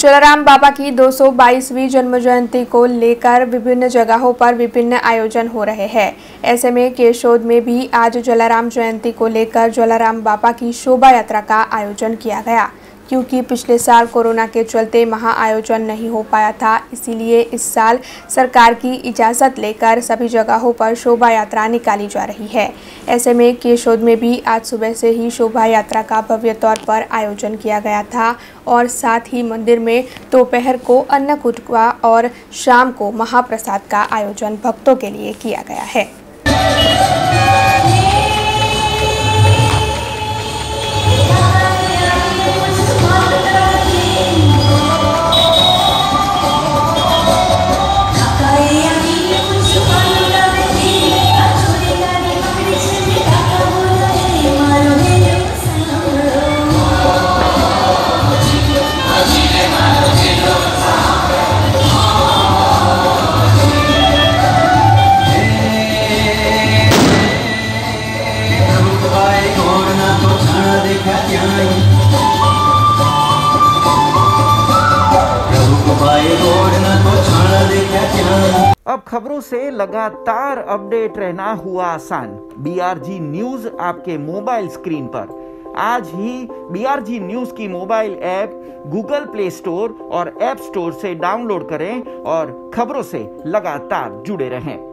जलाराम बाबा की 222वीं जन्म जयंती को लेकर विभिन्न जगहों पर विभिन्न आयोजन हो रहे हैं। ऐसे में केशोद में भी आज जलाराम जयंती को लेकर जलाराम बाबा की शोभा यात्रा का आयोजन किया गया, क्योंकि पिछले साल कोरोना के चलते महाआयोजन नहीं हो पाया था। इसीलिए इस साल सरकार की इजाज़त लेकर सभी जगहों पर शोभा यात्रा निकाली जा रही है। ऐसे में केशोद में भी आज सुबह से ही शोभा यात्रा का भव्य तौर पर आयोजन किया गया था और साथ ही मंदिर में दोपहर को अन्नकूट का और शाम को महाप्रसाद का आयोजन भक्तों के लिए किया गया है। अब खबरों से लगातार अपडेट रहना हुआ आसान। BRG न्यूज आपके मोबाइल स्क्रीन पर। आज ही BRG न्यूज की mobile app Google play store और ऐप स्टोर से डाउनलोड करें और खबरों से लगातार जुड़े रहें।